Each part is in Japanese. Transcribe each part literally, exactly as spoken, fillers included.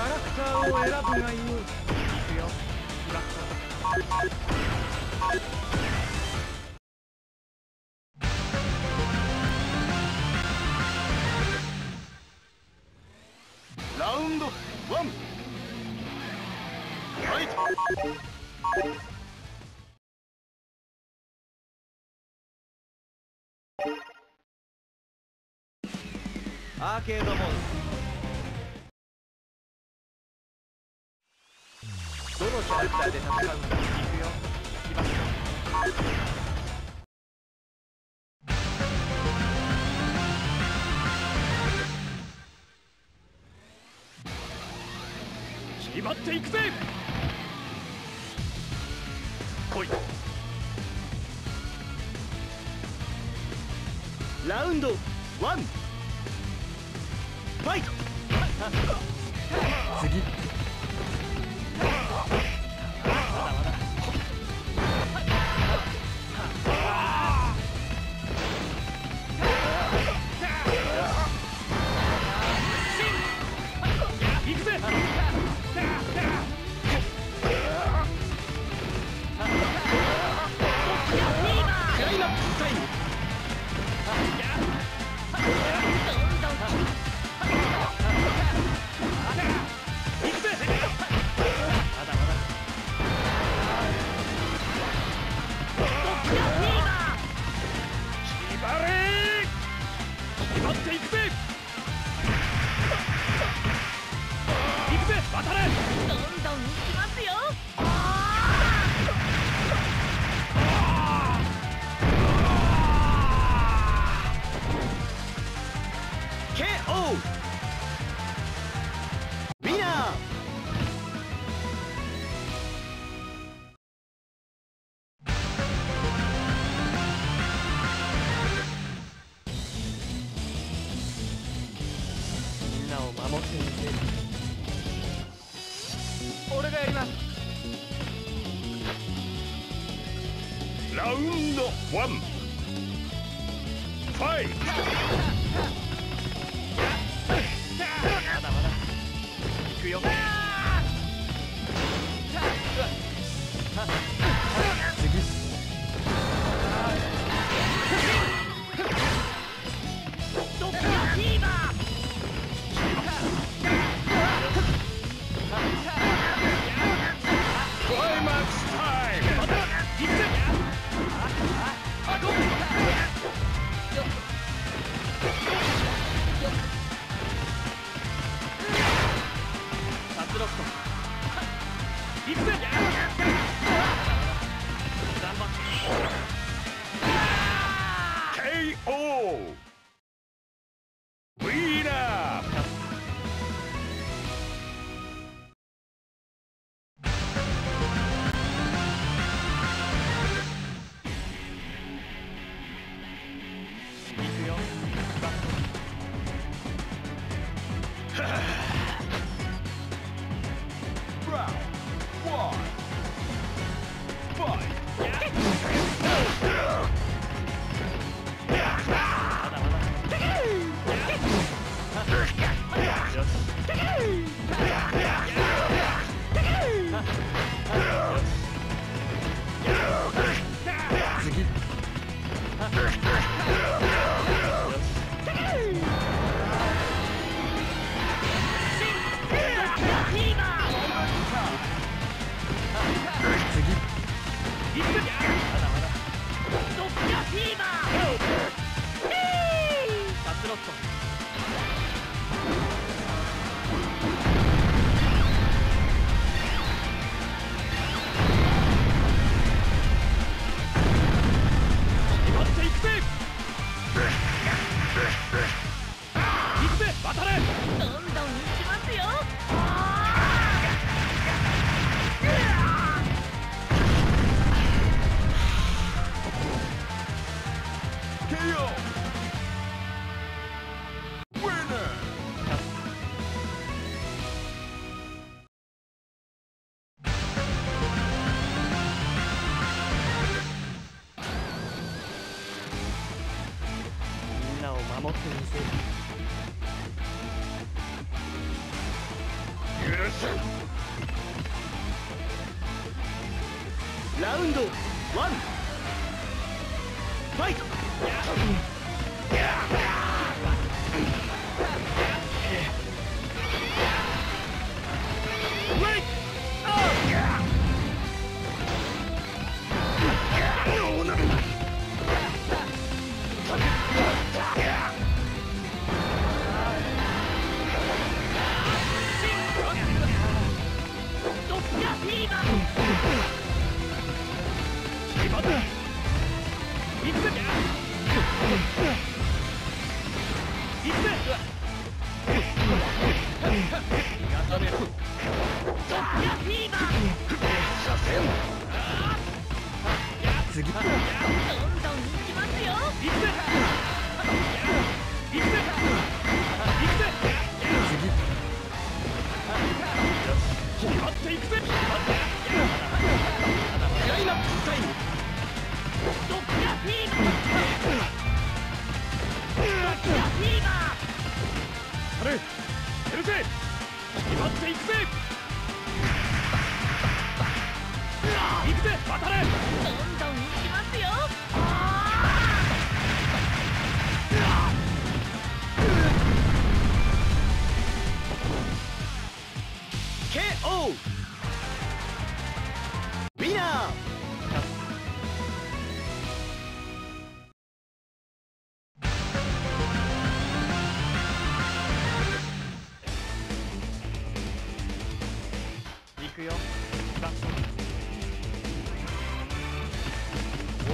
ャラクターを選ぶがよい。いくよ、ブラック。ラウンドワン、はいアーケードモード。どのキャラクターで戦うんだ。いくよ、いきますよ。威張っていくぜ。来い。ラウンドワンファイト。次行くぜ。俺がやります。ラウンドワンファイト。まだまだいくよ。ラウンドワンファイト。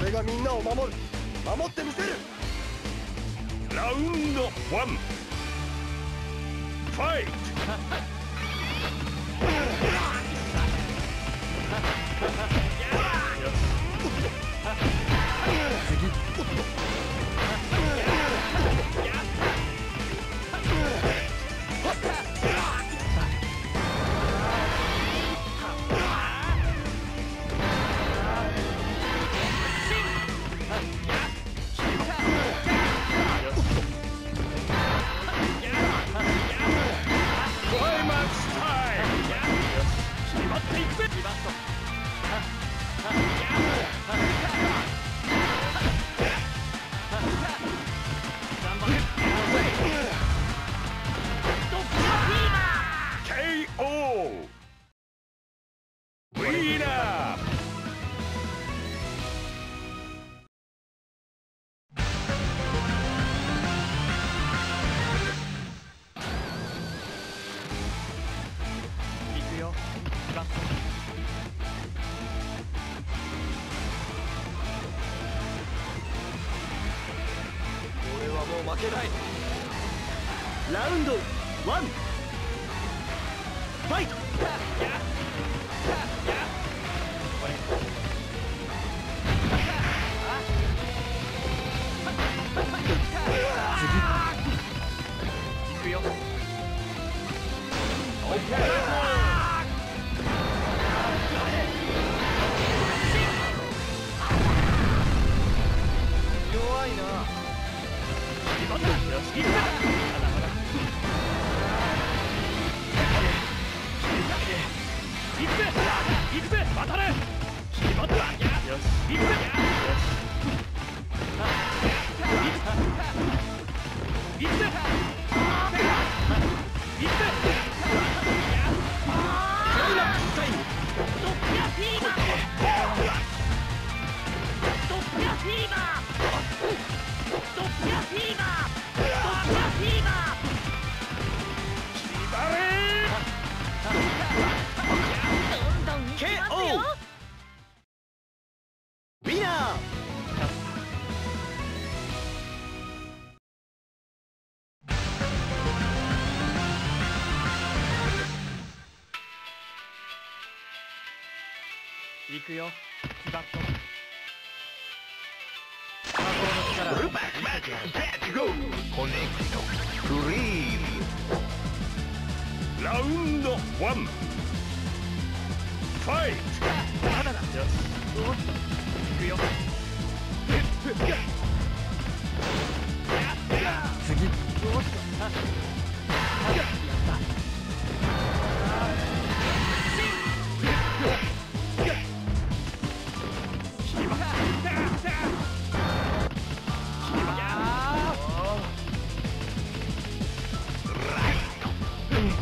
俺がみんなを守る、守ってみせる。ラウンドワンファイト。負けない。ラウンドワンファイト。次いくよ。オッケー。弱いな。よし、いくぜ、またね。よし、いく行くよ。バット。魔法の力。バックバックバックゴー。コネクト。フリー。ラウンドワン。ファイト。まだだ。よし。行くよ。次。おっと。やった。ケー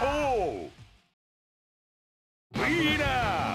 オー リーダー。